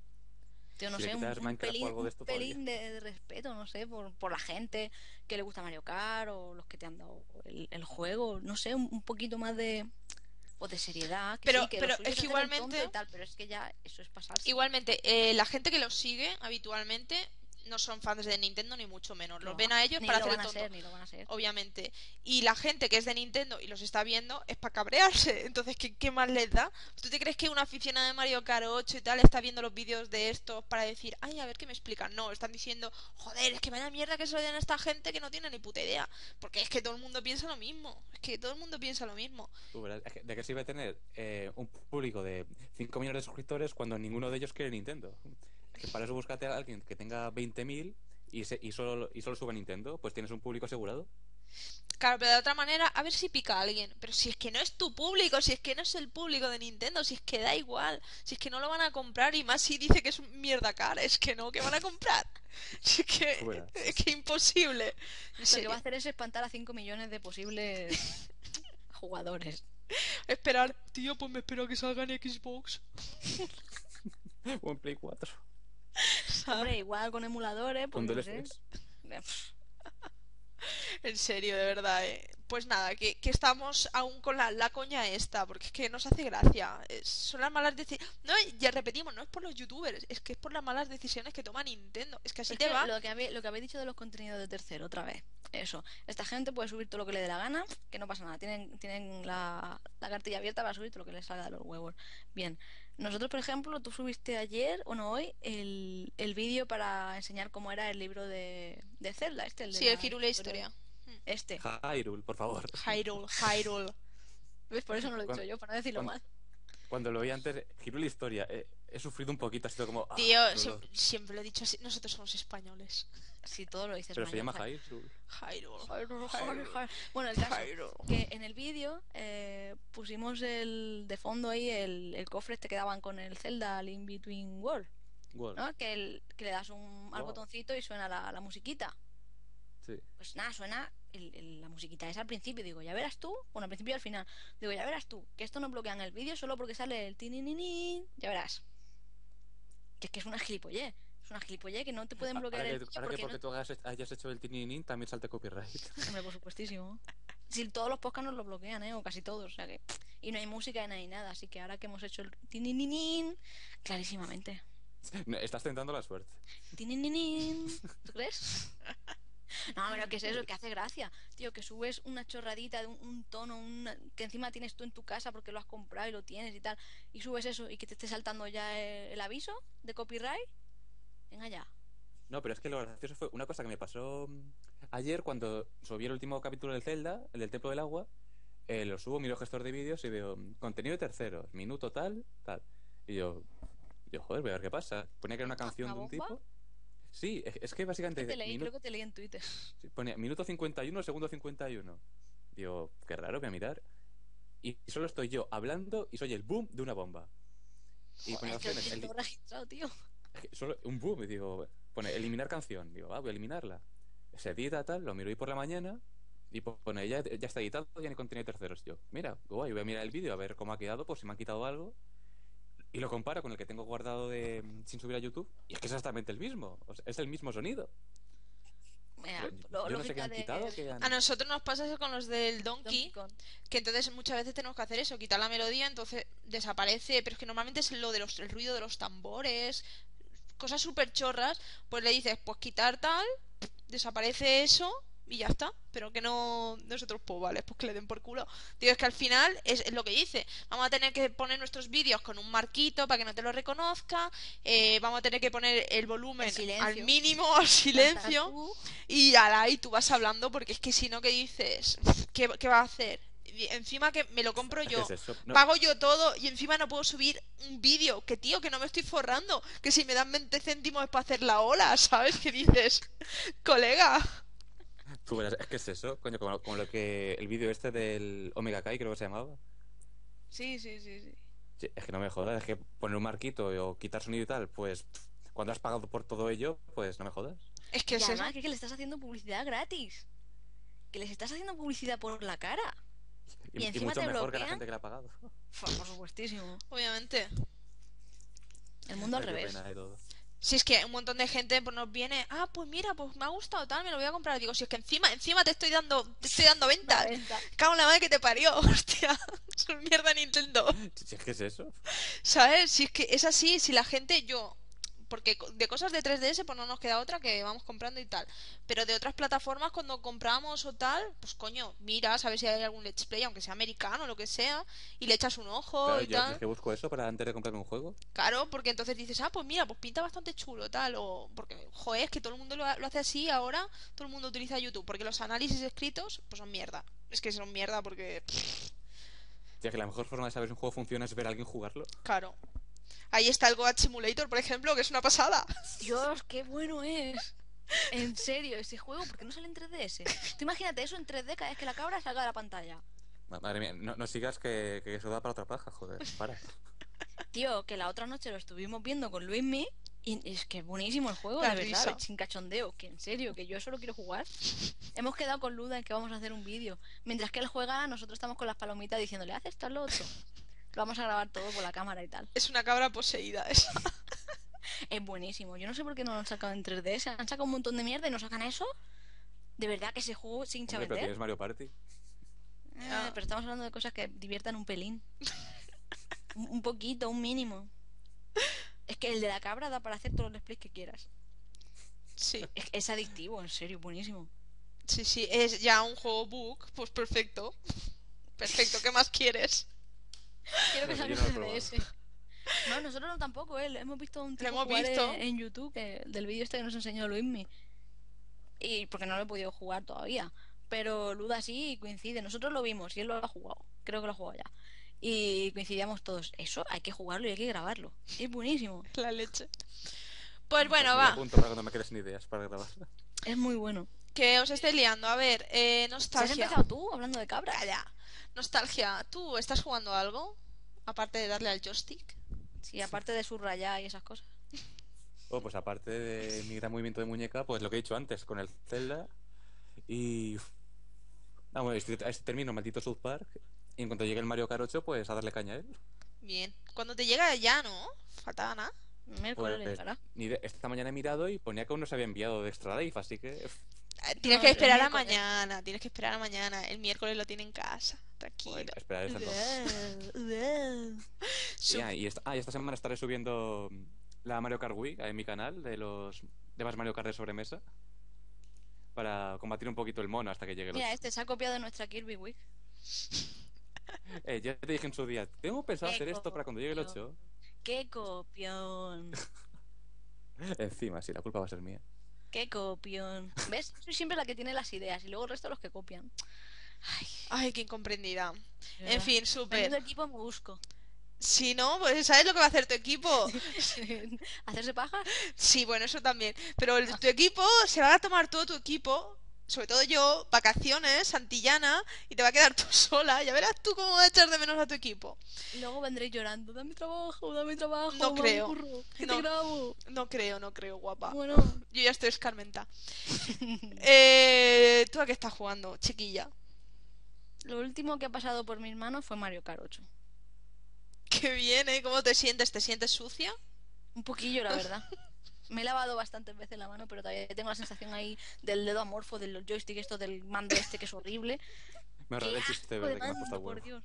Tío, no si sé, un, un pelín, algo de, esto un pelín de, de respeto, no sé, por, por la gente que le gusta Mario Kart o los que te han dado el, el juego, no sé, un, un poquito más de... o de seriedad, que pero, sí, que pero es que igualmente tal, pero es que ya eso es pasarse. Igualmente, eh, la gente que los sigue habitualmente no son fans de Nintendo ni mucho menos, los no, ven a ellos para hacer el tonto, ser, ni lo van a ser. Obviamente, y la gente que es de Nintendo y los está viendo es para cabrearse, entonces ¿qué, qué más les da? ¿Tú te crees que una aficionada de Mario Kart ocho y tal está viendo los vídeos de estos para decir, ay, a ver qué me explican? No, están diciendo, joder, es que vaya mierda que se lo den a esta gente que no tiene ni puta idea, porque es que todo el mundo piensa lo mismo, es que todo el mundo piensa lo mismo. ¿De qué sirve tener eh, un público de cinco millones de suscriptores cuando ninguno de ellos quiere Nintendo? Que para eso búscate a alguien que tenga veinte mil y, se, y, solo, y solo sube Nintendo, pues tienes un público asegurado. Claro, pero de otra manera, a ver si pica a alguien. Pero si es que no es tu público, si es que no es el público de Nintendo, si es que da igual, si es que no lo van a comprar, y más si dice que es un mierda cara, es que no, que van a comprar. Si es que, bueno, es que imposible. Lo que va a hacer es espantar a cinco millones de posibles jugadores. Esperar, tío, pues me espero a que salga en Xbox o en Play cuatro. Hombre, igual con emuladores. Pues, con D L Cs. En serio, de verdad, eh. Pues nada, que, que estamos aún con la, la coña esta, porque es que nos hace gracia. Es, son las malas decisiones. No, ya repetimos, no es por los youtubers, es que es por las malas decisiones que toma Nintendo. Es que así es te que va. Lo que, habéis, lo que habéis dicho de los contenidos de tercero, otra vez. Eso. Esta gente puede subir todo lo que le dé la gana, que no pasa nada. Tienen, tienen la, la cartilla abierta para subir todo lo que les salga de los huevos. Bien. Nosotros, por ejemplo, tú subiste ayer, o no hoy, el, el vídeo para enseñar cómo era el libro de, de Zelda. Este, el de sí, el Hyrule Historia. Este. Hyrule, por favor. Hyrule, Hyrule. ¿Ves? Por eso no lo he dicho yo, para no decirlo cuando, mal. Cuando lo oí antes, Hyrule Historia, he, he sufrido un poquito, ha sido como... Ah, tío, siempre, siempre lo he dicho así, nosotros somos españoles. Sí, todo lo dices. Pero español, se llama Hyrule. Hyrule. Hyrule, Hyrule, Hyrule. Bueno, el caso Hyrule. Que en el vídeo eh, pusimos el de fondo ahí el, el cofre este que daban con el Zelda, el In Between World, World. ¿No? Que, el, que le das un, wow. al botoncito y suena la, la musiquita. Sí. Pues nada, suena el, el, la musiquita es al principio, digo, ya verás tú, bueno, al principio y al final, digo, ya verás tú, que esto no bloquean el vídeo solo porque sale el tinininín, ya verás. Que es que es una gilipollez, es una gilipollez que no te pueden bloquear ahora el vídeo. Ahora porque que porque no... tú hagas, hayas hecho el tinininín también salte copyright. Hombre, por supuestísimo. Si todos los podcasts nos lo bloquean, ¿eh? O casi todos, o sea que... Y no hay música y no hay nada, así que ahora que hemos hecho el tinininín, clarísimamente. Estás tentando la suerte. Tinininín, ¿tú crees? No, pero ¿qué es eso? Que hace gracia, tío, que subes una chorradita de un, un tono una... que encima tienes tú en tu casa porque lo has comprado y lo tienes y tal, y subes eso y que te esté saltando ya el, el aviso de copyright. Venga ya. No, pero es que lo gracioso fue una cosa que me pasó ayer cuando subí el último capítulo del Zelda, el del Templo del Agua. eh, Lo subo, miro el gestor de vídeos y veo contenido de terceros, minuto tal, tal. Y yo, yo joder, voy a ver qué pasa. Ponía que era una canción de un tipo. Sí, es que básicamente... Te leí, creo que te leí en Twitter. Sí, ponía minuto cincuenta y uno, segundo cincuenta y uno. Digo, qué raro, voy a mirar. Y solo estoy yo hablando y soy el boom de una bomba. Y joder, ponía es que el... registrado, tío. Solo un boom, y digo, pone eliminar canción. Digo, va, voy a eliminarla. Se edita, tal, lo miro hoy por la mañana. Y pone, ya, ya está editado, ya no contiene terceros. Yo, mira, guay, voy a mirar el vídeo a ver cómo ha quedado, por si me han quitado algo. Y lo comparo con el que tengo guardado de sin subir a YouTube. Y es que es exactamente el mismo. O sea, es el mismo sonido. Mira, yo, yo no sé qué han quitado, de... qué han... A nosotros nos pasa eso con los del Donkey, Donkey Kong. Que entonces muchas veces tenemos que hacer eso, quitar la melodía, entonces desaparece. Pero es que normalmente es lo de los, el ruido de los tambores, cosas súper chorras. Pues le dices, pues quitar tal, desaparece eso y ya está. Pero que no nosotros, pues vale, pues que le den por culo. Digo, es que al final es lo que dice. Vamos a tener que poner nuestros vídeos con un marquito para que no te lo reconozca. Eh, vamos a tener que poner el volumen al mínimo, al silencio. Y ala, y tú vas hablando, porque es que si no, ¿qué dices? ¿Qué, qué va a hacer? Encima que me lo compro yo, es no. Pago yo todo y encima no puedo subir un vídeo. Que tío, que no me estoy forrando. Que si me dan veinte céntimos es para hacer la ola, ¿sabes? ¿Qué dices? Colega. Tú verás, es que es eso, coño, como, como lo que el vídeo este del Omega Kai, creo que se llamaba. Sí, sí, sí, sí, sí. Es que no me jodas, es que poner un marquito o quitar sonido y tal, pues cuando has pagado por todo ello, pues no me jodas. Es que y además es que le estás haciendo publicidad gratis. Que les estás haciendo publicidad por la cara. Y, y encima y mucho te mejor bloquean. Que la gente que la ha pagado. Por supuestísimo. Obviamente. El mundo al revés. Si es que un montón de gente pues, nos viene, ah, pues mira, pues me ha gustado tal, me lo voy a comprar. Digo, si es que encima, encima te estoy dando, te estoy dando ventas. Venta. Cago en la madre que te parió, hostia. Son mierda Nintendo. Si es que es eso. ¿Sabes? Si es que es así, si la gente, yo, porque de cosas de tres D S pues no nos queda otra que vamos comprando y tal. Pero de otras plataformas cuando compramos o tal, pues coño, mira, a ver si hay algún let's play, aunque sea americano o lo que sea, y le echas un ojo, claro, y yo tal. Es que busco eso para antes de comprarme un juego. Claro, porque entonces dices, ah, pues mira, pues pinta bastante chulo, tal, o porque, joder, es que todo el mundo lo, lo hace así ahora, todo el mundo utiliza YouTube, porque los análisis escritos, pues son mierda. Es que son mierda porque... Ya que la mejor forma de saber si un juego funciona es ver a alguien jugarlo. Claro. Ahí está el Goat Simulator, por ejemplo, que es una pasada. Dios, qué bueno es. En serio, ese juego, ¿por qué no sale en tres D S? Tú imagínate eso en tres D cada vez que la cabra salga de la pantalla. Madre mía, no, no sigas que, que eso da para otra paja, joder, para. Tío, que la otra noche lo estuvimos viendo con Luismi y es que es buenísimo el juego, la de risa. Verdad, sin cachondeo, que en serio, que yo solo quiero jugar. Hemos quedado con Luda en que vamos a hacer un vídeo. Mientras que él juega, nosotros estamos con las palomitas diciéndole, haz esto, haz lo otro. Lo vamos a grabar todo por la cámara y tal. Es una cabra poseída esa. es buenísimo. Yo no sé por qué no lo han sacado en tres D S. Han sacado un montón de mierda y no sacan eso. De verdad que ese juego se hincha a vender. Pero tienes Mario Party. Ah, no. Pero estamos hablando de cosas que diviertan un pelín. un, un poquito, un mínimo. Es que el de la cabra da para hacer todos los displays que quieras. Sí. Es, es adictivo, en serio, buenísimo. Sí, sí, es ya un juego book, pues perfecto. Perfecto, ¿qué más quieres? Quiero que salga el D S. No, nosotros no tampoco, ¿eh? Hemos visto un tipo visto? En, en YouTube que, del vídeo este que nos enseñó Luismi. Y porque no lo he podido jugar todavía. Pero Luda sí coincide. Nosotros lo vimos y él lo ha jugado. Creo que lo ha jugado ya. Y coincidíamos todos. Eso hay que jugarlo y hay que grabarlo. Es buenísimo. La leche. Pues bueno, va. Punto para cuando me quedes sin ideas para grabarlo. Es muy bueno. Que os esté liando. A ver, eh, nostalgia. ¿Te has empezado tú hablando de cabra? Calla. Nostalgia, ¿tú estás jugando algo? Aparte de darle al joystick. Sí, aparte de subrayar y esas cosas. Oh, pues aparte de mi gran movimiento de muñeca, pues lo que he dicho antes, con el Zelda. Y... Ah, bueno, este, este termino, maldito South Park. Y en cuanto llegue el Mario Kart ocho, pues a darle caña a él. Bien. Cuando te llega ya, ¿no? Faltaba nada. Miércoles pues, llegará. Esta mañana he mirado y ponía que aún no se había enviado de Extra Life, así que... Tienes no, que esperar a mañana, tienes que esperar a mañana. El miércoles lo tiene en casa, tranquilo. Bueno, esperar esa yeah, y, esta, ah, y esta semana estaré subiendo la Mario Kart Wii en mi canal de los demás Mario Kart de sobremesa para combatir un poquito el mono hasta que llegue. Mira, los... este se ha copiado de nuestra Kirby Wii. eh, ya te dije en su día, tengo pensado hacer esto para cuando llegue el ocho. ¡Qué copión! Encima, sí, la culpa va a ser mía. ¡Qué copión! ¿Ves? Soy siempre la que tiene las ideas y luego el resto los que copian. ¡Ay, Ay qué incomprendida! ¿Verdad? En fin, súper. Pero el equipo me busco. Si no, pues ¿sabes lo que va a hacer tu equipo? ¿Hacerse paja? Sí, bueno, eso también. Pero el, tu equipo, se va a tomar todo tu equipo, sobre todo yo, vacaciones, Santillana, y te va a quedar tú sola. Ya verás tú cómo vas a echar de menos a tu equipo. Y luego vendré llorando, dame trabajo, dame trabajo. No creo. Burro, que no, te grabo. no creo, no creo, guapa. Bueno. Yo ya estoy escarmenta. eh, ¿Tú a qué estás jugando, chiquilla? Lo último que ha pasado por mis manos fue Mario Kart ocho. Qué bien, ¿eh? ¿Cómo te sientes? ¿Te sientes sucia? Un poquillo, la verdad. Me he lavado bastantes veces la mano, pero todavía tengo la sensación ahí del dedo amorfo, del joystick, esto del mando este que es horrible. Me arreglé el chiste verde que me ha puesto por Dios.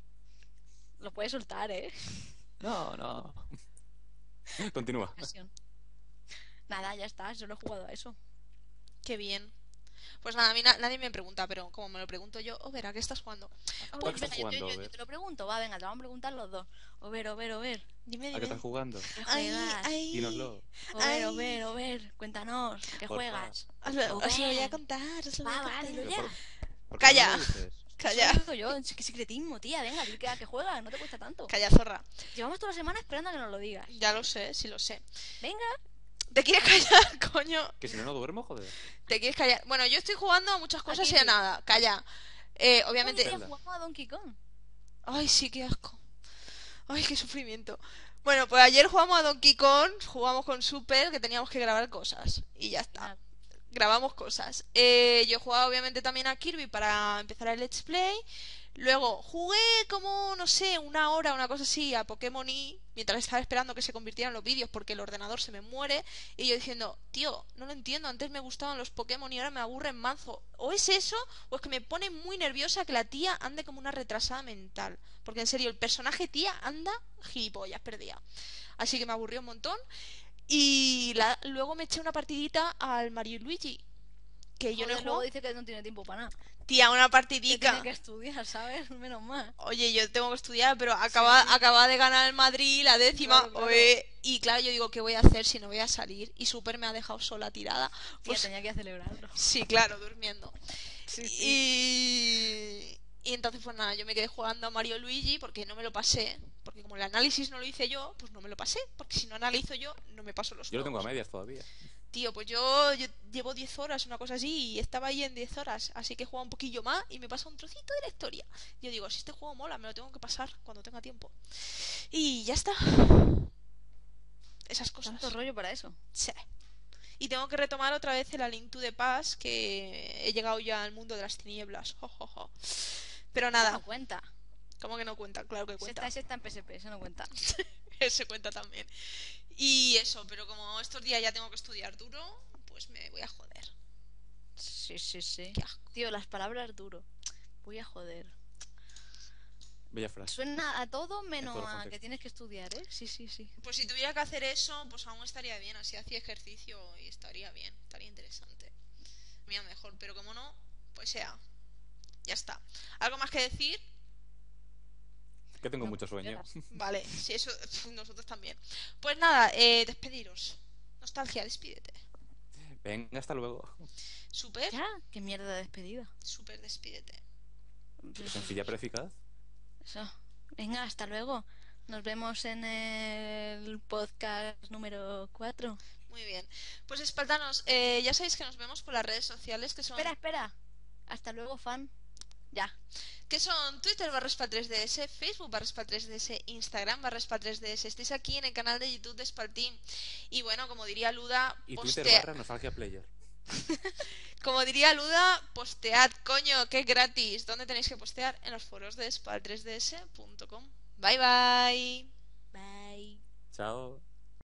Lo puedes soltar, ¿eh? No, no. Continúa. Nada, ya está, solo he jugado a eso. Qué bien. Pues nada, a mí na nadie me pregunta, pero como me lo pregunto yo, Ober, ¿a qué estás jugando? Ober, ¿Qué estás venga, jugando, yo, yo, yo te lo pregunto, va, venga, te vamos a preguntar los dos. Ober, Ober, Ober, dime, dime. ¿A qué estás jugando? ¿Qué juegas? Ay, ay, Ober, ay. Ober, Ober, Ober, cuéntanos, ¿qué por juegas? Os lo, os lo voy a contar, os lo voy a contar. Va, ya. Por, Calla. Calla. Eso yo, qué secretismo, tía, venga, di que a qué juegas, no te cuesta tanto. Calla, zorra. Llevamos toda la semana esperando a que nos lo digas. Ya lo sé, sí lo sé. Venga. ¿Te quieres callar, coño? Que si no, no duermo, joder. ¿Te quieres callar? Bueno, yo estoy jugando a muchas cosas y a nada. Calla. Eh, obviamente... Yo he jugado a Donkey Kong. Ay, sí, qué asco. Ay, qué sufrimiento. Bueno, pues ayer jugamos a Donkey Kong, jugamos con Super, que teníamos que grabar cosas. Y ya está. Grabamos cosas. Eh, yo he jugado, obviamente, también a Kirby para empezar el Let's Play. Luego jugué como, no sé, una hora, una cosa así, a Pokémon E mientras estaba esperando que se convirtieran los vídeos porque el ordenador se me muere. Y yo diciendo, tío, no lo entiendo, antes me gustaban los Pokémon y ahora me aburren manzo. O es eso, o es que me pone muy nerviosa que la tía ande como una retrasada mental. Porque en serio, el personaje tía anda gilipollas, perdida. Así que me aburrió un montón. Y la... luego me eché una partidita al Mario y Luigi. Que yo Joder, no he jugado. Luego dice que no tiene tiempo para nada. Tía, una partidica. Tiene que estudiar, ¿sabes? Menos mal. Oye, yo tengo que estudiar, pero acaba, sí, sí. acaba de ganar el Madrid, la décima. Claro, claro. Oye, y claro, yo digo, ¿qué voy a hacer si no voy a salir? Y Super me ha dejado sola tirada. Pues ya tenía que celebrarlo. Sí, claro, durmiendo. Sí, sí. Y... y entonces, pues nada, yo me quedé jugando a Mario Luigi porque no me lo pasé. Porque como el análisis no lo hice yo, pues no me lo pasé. Porque si no analizo yo, no me paso los juegos. Yo lo tengo a medias todavía. Tío, pues yo, yo llevo diez horas, una cosa así, y estaba ahí en diez horas, así que he jugado un poquillo más y me pasa un trocito de la historia. Yo digo, si este juego mola, me lo tengo que pasar cuando tenga tiempo. Y ya está. Esas cosas. Tanto rollo para eso. Sí. Y tengo que retomar otra vez el A Link to the Past, que he llegado ya al mundo de las tinieblas. Jo, jo, jo. Pero nada. No cuenta. ¿Cómo que no cuenta? Claro que cuenta. Si está, si está en P S P, eso no cuenta. se cuenta también. Y eso, pero como estos días ya tengo que estudiar duro, pues me voy a joder. Sí, sí, sí. Qué asco. Tío, las palabras duro. Voy a joder. Bella frase. Suena a todo menos a que tienes que estudiar, ¿eh? Sí, sí, sí. Pues si tuviera que hacer eso, pues aún estaría bien. Así hacía ejercicio y estaría bien. Estaría interesante. Mira, mejor. Pero como no, pues sea. Ya está. ¿Algo más que decir? Que tengo no, mucho sueño. Vale, sí, eso nosotros también. Pues nada, eh, despediros. Nostalgia, despídete. Venga, hasta luego. Super. Ya, qué mierda de despedida. Super, despídete. Pero sencilla pero eficaz. Eso. Venga, hasta luego. Nos vemos en el podcast número cuatro. Muy bien. Pues espartanos, eh, ya sabéis que nos vemos por las redes sociales que son... Espera, espera. Hasta luego, fan. Ya. Que son Twitter barra Spal tres D S, Facebook barra Spal tres D S, Instagram barra Spal tres D S. Estáis aquí en el canal de YouTube de Spalteam. Y bueno, como diría Luda, y postea... Twitter barra Nostalgia Player. Como diría Luda, postead, coño, que es gratis. ¿Dónde tenéis que postear? En los foros de Spal tres D S punto com. Bye bye. Bye. Chao.